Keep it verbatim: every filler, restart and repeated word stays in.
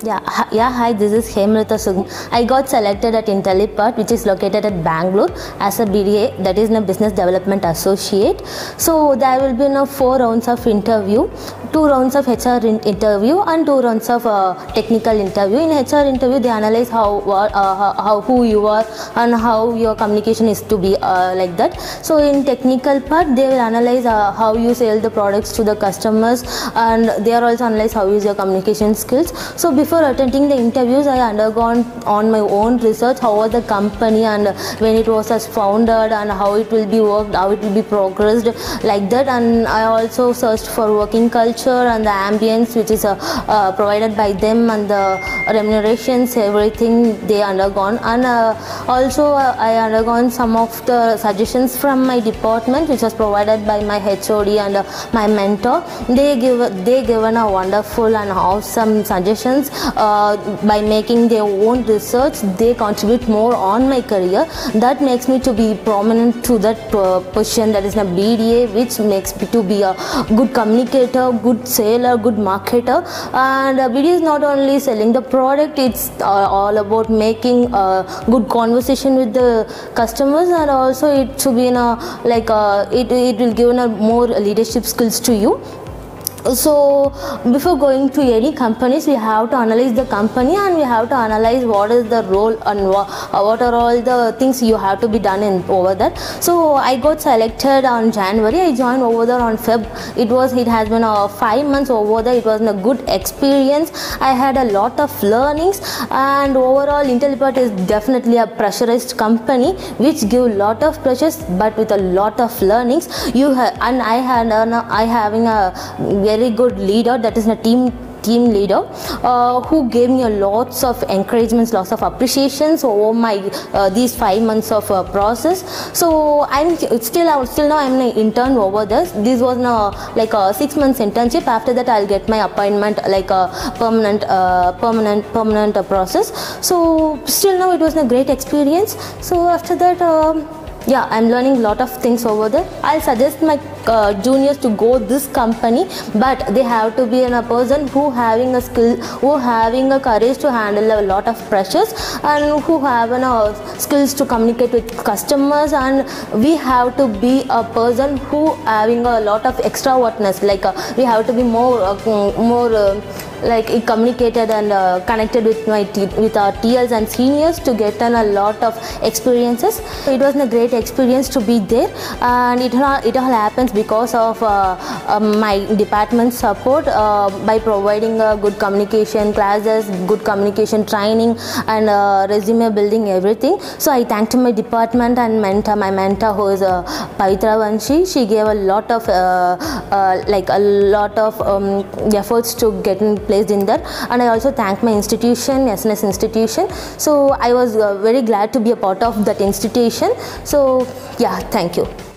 Yeah, yeah, hi, this is Hema Latha. I got selected at Intellipaat, which is located at Bangalore, as a B D A, that is a Business Development Associate. So there will be you know, four rounds of interview, two rounds of H R interview and two rounds of uh, technical interview. In H R interview, they analyze how, uh, how who you are and how your communication is to be uh, like that. So in technical part, they will analyze uh, how you sell the products to the customers, and they are also analyze how is your communication skills. So before Before attending the interviews, I undergone on my own research how was the company and when it was as founded and how it will be worked, how it will be progressed like that. And I also searched for working culture and the ambience which is uh, uh, provided by them, and the remunerations, everything they undergone. And uh, also uh, I undergone some of the suggestions from my department, which was provided by my H O D and uh, my mentor. They give they given a wonderful and awesome suggestions. Uh, by making their own research, they contribute more on my career. That makes me to be prominent to that uh, position, that is a B D A, which makes me to be a good communicator, good seller, good marketer. And uh, B D A is not only selling the product, it's uh, all about making a good conversation with the customers, and also it should be in a, like a, it, it will give in a more leadership skills to you. So before going to any companies, we have to analyze the company, and we have to analyze what is the role and what are all the things you have to be done in over that. So I got selected on January. I joined over there on Feb. It was it has been uh, five months over there. It was a good experience. I had a lot of learnings, and overall Intellipaat is definitely a pressurized company which give lot of pressures but with a lot of learnings. You ha and I had uh, I having a very good leader, that is a team team leader uh, who gave me lots of encouragements, lots of appreciations over my uh, these five months of uh, process. So I'm still out still now I'm an intern over this. This was now like a six months internship. After that I'll get my appointment, like a permanent uh, permanent permanent uh, process. So still now it was a great experience. So after that um, yeah, I'm learning a lot of things over there. I'll suggest my uh, juniors to go this company, but they have to be in a person who having a skill, who having a courage to handle a lot of pressures, and who have you know, skills to communicate with customers. And we have to be a person who having a lot of extrovertness, like uh, we have to be more uh, more uh, like it communicated and uh, connected with my with our T Ls and seniors to get on a lot of experiences. It was a great experience to be there, and it all, it all happens because of uh, uh, my department support uh, by providing uh, good communication classes, good communication training, and uh, resume building, everything. So I thanked my department and mentor, my mentor who is uh, Pavitra Vanshi. She gave a lot of uh, uh, like a lot of um, efforts to get in placed in there, and I also thank my institution, S N S institution. So I was uh, very glad to be a part of that institution. So yeah, thank you.